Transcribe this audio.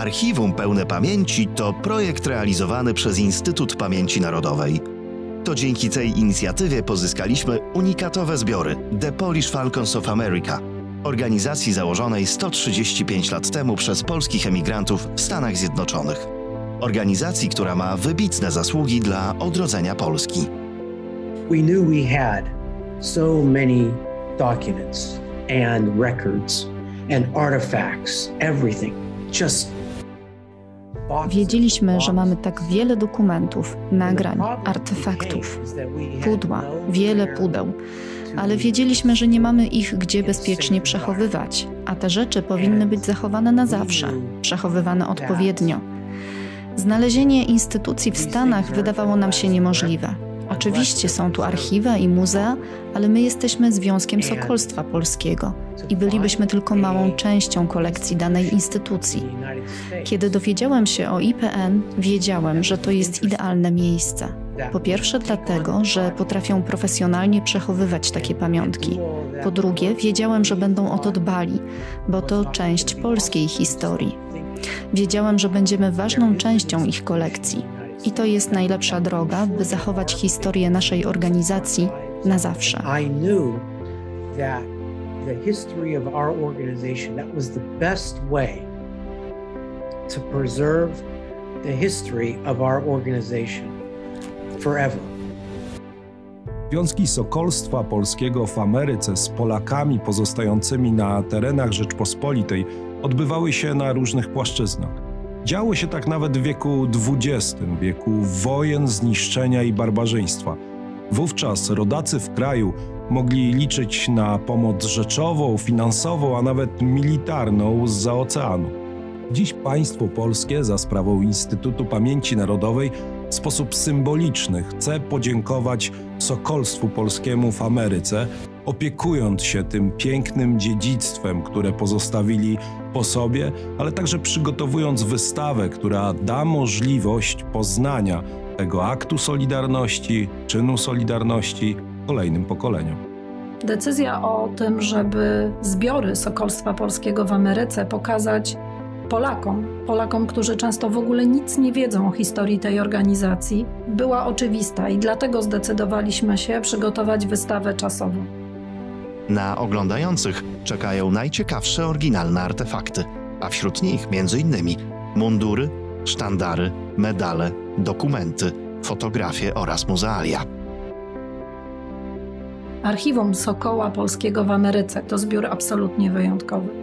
Archiwum Pełne Pamięci to projekt realizowany przez Instytut Pamięci Narodowej. To dzięki tej inicjatywie pozyskaliśmy unikatowe zbiory The Polish Falcons of America, organizacji założonej 135 lat temu przez polskich emigrantów w Stanach Zjednoczonych. Organizacji, która ma wybitne zasługi dla odrodzenia Polski. We knew we had so many documents and records and artifacts, everything. Just wiedzieliśmy, że mamy tak wiele dokumentów, nagrań, artefaktów, pudła, wiele pudeł, ale wiedzieliśmy, że nie mamy ich gdzie bezpiecznie przechowywać, a te rzeczy powinny być zachowane na zawsze, przechowywane odpowiednio. Znalezienie instytucji w Stanach wydawało nam się niemożliwe. Oczywiście są tu archiwa i muzea, ale my jesteśmy Związkiem Sokolstwa Polskiego i bylibyśmy tylko małą częścią kolekcji danej instytucji. Kiedy dowiedziałem się o IPN, wiedziałem, że to jest idealne miejsce. Po pierwsze dlatego, że potrafią profesjonalnie przechowywać takie pamiątki. Po drugie, wiedziałem, że będą o to dbali, bo to część polskiej historii. Wiedziałem, że będziemy ważną częścią ich kolekcji. I to jest najlepsza droga, by zachować historię naszej organizacji na zawsze. Związki Sokolstwa Polskiego w Ameryce z Polakami pozostającymi na terenach Rzeczpospolitej odbywały się na różnych płaszczyznach. Działo się tak nawet w wieku XX, wieku wojen, zniszczenia i barbarzyństwa. Wówczas rodacy w kraju mogli liczyć na pomoc rzeczową, finansową, a nawet militarną zza oceanu. Dziś państwo polskie za sprawą Instytutu Pamięci Narodowej w sposób symboliczny chce podziękować Sokolstwu Polskiemu w Ameryce, opiekując się tym pięknym dziedzictwem, które pozostawili po sobie, ale także przygotowując wystawę, która da możliwość poznania tego aktu solidarności, czynu solidarności kolejnym pokoleniom. Decyzja o tym, żeby zbiory Sokolstwa Polskiego w Ameryce pokazać Polakom, którzy często w ogóle nic nie wiedzą o historii tej organizacji, była oczywista i dlatego zdecydowaliśmy się przygotować wystawę czasową. Na oglądających czekają najciekawsze oryginalne artefakty, a wśród nich m.in. mundury, sztandary, medale, dokumenty, fotografie oraz muzealia. Archiwum Sokoła Polskiego w Ameryce to zbiór absolutnie wyjątkowy.